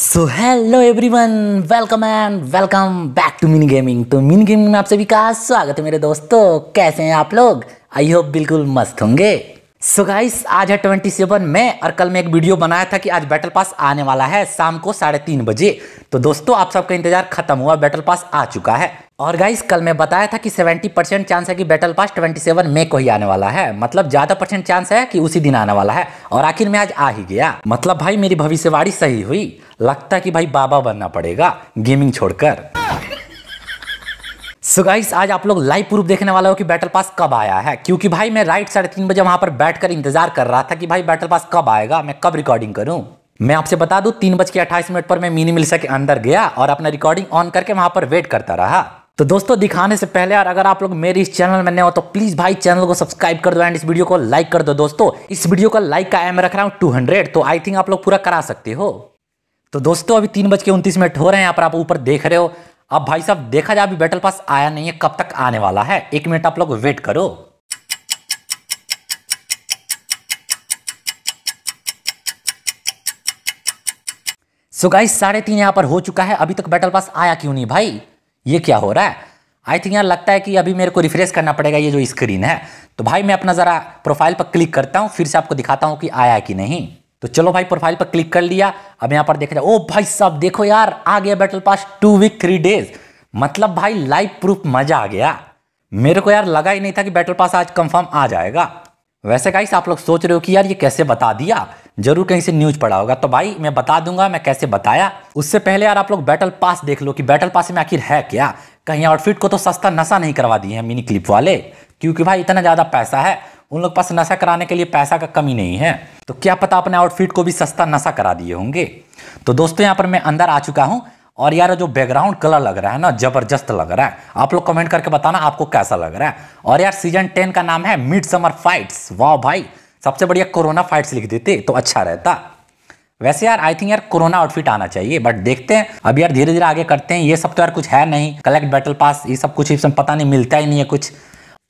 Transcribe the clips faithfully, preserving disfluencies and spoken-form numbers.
So hello everyone, welcome and welcome back to mini gaming. तो mini gaming में आप सभी का स्वागत है मेरे दोस्तों। कैसे हैं आप लोग? आई होप बिल्कुल मस्त होंगे। सो so गाइस, आज है सत्ताईस में और कल मैं एक वीडियो बनाया था कि आज बैटल पास आने वाला है शाम को साढ़े तीन बजे। तो दोस्तों आप सबका इंतजार खत्म हुआ, बैटल पास आ चुका है। और गाइस कल मैं बताया था कि सत्तर परसेंट चांस है कि बैटल पास सत्ताईस मई को ही आने वाला है, मतलब ज्यादा परसेंट चांस है कि उसी दिन आने वाला है। और आखिर में आज आ ही गया, मतलब भाई मेरी भविष्यवाणी सही हुई। लगता है कि भाई बाबा बनना पड़ेगा गेमिंग छोड़कर। सो so गाइस, आज आप लोग लाइव प्रूफ देखने वाले हो कि बैटल पास कब आया है, क्योंकि भाई मैं राइट साढ़े तीन बजे वहां पर बैठकर इंतजार कर रहा था कि भाई बैटल पास कब आएगा, मैं कब रिकॉर्डिंग करूं। मैं आपसे बता दूं तीन बज के अट्ठाईस मिनट पर मैं मिनी मिलिशिया के अंदर गया और अपना रिकॉर्डिंग ऑन करके वहां पर वेट करता रहा। तो दोस्तों दिखाने से पहले, और अगर आप लोग मेरे इस चैनल में नए हो तो प्लीज भाई चैनल को सब्सक्राइब कर दो एंड इस वीडियो को लाइक कर दो। दोस्तों इस वीडियो का लाइक का एम रख रहा हूँ टू हंड्रेड, तो आई थिंक आप लोग पूरा करा सकते हो। तो दोस्तों अभी तीन बज के उनतीस मिनट हो रहे हैं, यहाँ पर आप ऊपर देख रहे हो। अब भाई साहब देखा जाए, अभी बैटल पास आया नहीं है, कब तक आने वाला है। एक मिनट आप लोग वेट करो। सो गाइस साढ़े तीन यहाँ पर हो चुका है, अभी तक बैटल पास आया क्यों नहीं भाई? ये क्या हो रहा है? आई थिंक यार लगता है कि अभी मेरे को रिफ्रेश करना पड़ेगा ये जो स्क्रीन है। तो भाई मैं अपना जरा प्रोफाइल पर क्लिक करता हूँ, फिर से आपको दिखाता हूँ कि आया कि नहीं। तो चलो भाई प्रोफाइल पर क्लिक कर लिया। अब यहाँ पर देख रहे, ओ भाई साहब देखो यार आ गया battle pass two week three days. मतलब भाई लाइव प्रूफ मजा आ गया। मेरे को यार लगा ही नहीं था कि बैटल पास आज कंफर्म आ जाएगा। वैसे गाइस आप लोग सोच रहे हो कि यार ये कैसे बता दिया, जरूर कहीं से न्यूज पड़ा होगा। तो भाई मैं बता दूंगा मैं कैसे बताया। उससे पहले यार आप लोग बैटल पास देख लो कि बैटल पास में आखिर है क्या। कहीं आउटफिट को तो सस्ता नशा नहीं करवा दिए हैं मिनी क्लिप वाले, क्योंकि भाई इतना ज्यादा पैसा है उन लोग पास, नशा कराने के लिए पैसा का कमी नहीं है। तो क्या पता अपने आउटफिट को भी सस्ता नशा करा दिए होंगे। तो दोस्तों यहाँ पर मैं अंदर आ चुका हूँ और यार जो बैकग्राउंड कलर लग रहा है ना, जबरदस्त लग रहा है। आप लोग कमेंट करके बताना आपको कैसा लग रहा है। और यार सीजन टेन का नाम है मिड समर फाइट्स। वाह भाई सबसे बढ़िया कोरोना फाइट्स लिख देते तो अच्छा रहता। वैसे यार आई थिंक यार कोरोना आउटफिट आना चाहिए, बट देखते हैं। अब यार धीरे धीरे आगे करते हैं। ये सब तो यार कुछ है नहीं, कलेक्ट बैटल पास ये सब कुछ इसमें पता नहीं, मिलता ही नहीं है कुछ।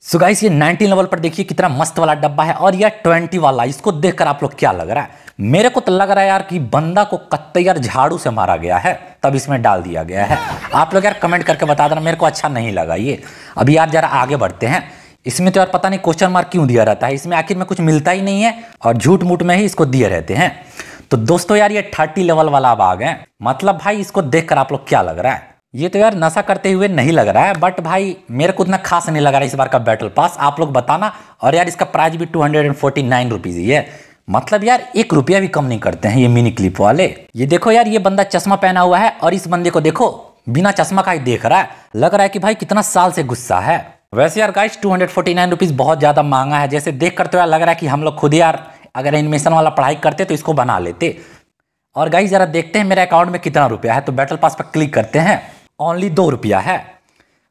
सो so गाइस ये नाइनटीन लेवल पर देखिए कितना मस्त वाला डब्बा है, और यार ट्वेंटी वाला, इसको देखकर आप लोग क्या लग रहा है? मेरे को तो लग रहा है यार कि बंदा को कत्ते यार झाड़ू से मारा गया है तब इसमें डाल दिया गया है। आप लोग यार कमेंट करके बता देना, मेरे को अच्छा नहीं लगा ये। अभी यार जरा आगे बढ़ते हैं। इसमें तो यार पता नहीं क्वेश्चन मार्क क्यों दिया रहता है, इसमें आखिर में कुछ मिलता ही नहीं है और झूठ मूठ में ही इसको दिए रहते हैं। तो दोस्तों यार ये थर्टी लेवल वाला भाग है, मतलब भाई इसको देखकर आप लोग क्या लग रहा है? ये तो यार नशा करते हुए नहीं लग रहा है, बट भाई मेरे को उतना खास नहीं लग रहा है इस बार का बैटल पास। आप लोग बताना। और यार इसका प्राइस भी two hundred and forty nine rupees ही है, मतलब यार एक रुपया भी कम नहीं करते हैं ये मिनी क्लिप वाले। ये देखो यार ये बंदा चश्मा पहना हुआ है और इस बंदे को देखो बिना चश्मा का ही देख रहा है। लग रहा है कि भाई कितना साल से गुस्सा है। वैसे यार guys two hundred forty nine rupees बहुत ज़्यादा महंगा है। जैसे देख कर तो यार लग रहा है कि हम लोग खुद यार अगर एनिमेशन वाला पढ़ाई करते तो इसको बना लेते। और गाइस जरा देखते हैं मेरे अकाउंट में कितना रुपया है। तो बैटल पास पर क्लिक करते हैं, ओनली दो रुपया है।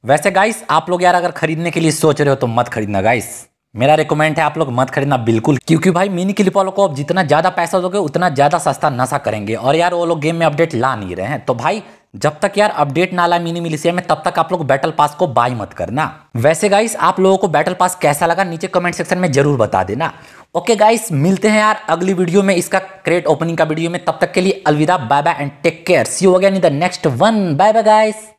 वैसे गाइस आप लोग यार अगर खरीदने के लिए सोच रहे हो तो मत खरीदना गाइस, मेरा रिकमेंड है आप लोग मत खरीदना बिल्कुल, क्योंकि भाई मिनी क्लिप वालों को आप जितना ज़्यादा पैसा दोगे उतना ज़्यादा सस्ता नशा करेंगे। और यार वो लोग गेम में अपडेट ला नहीं रहे हैं, तो भाई जब तक यार अपडेट ना लाए मिनी मिलिशिया में तब तक आप लोग बैटल पास को बाय मत करना। वैसे गाइस आप लोगों को बैटल पास कैसा लगा नीचे कमेंट सेक्शन में जरूर बता देना। ओके गाइस मिलते हैं यार अगली वीडियो में, इसका क्रेट ओपनिंग का वीडियो में। तब तक के लिए अलविदा, bye bye and take care. See you again in the next one. Bye bye guys.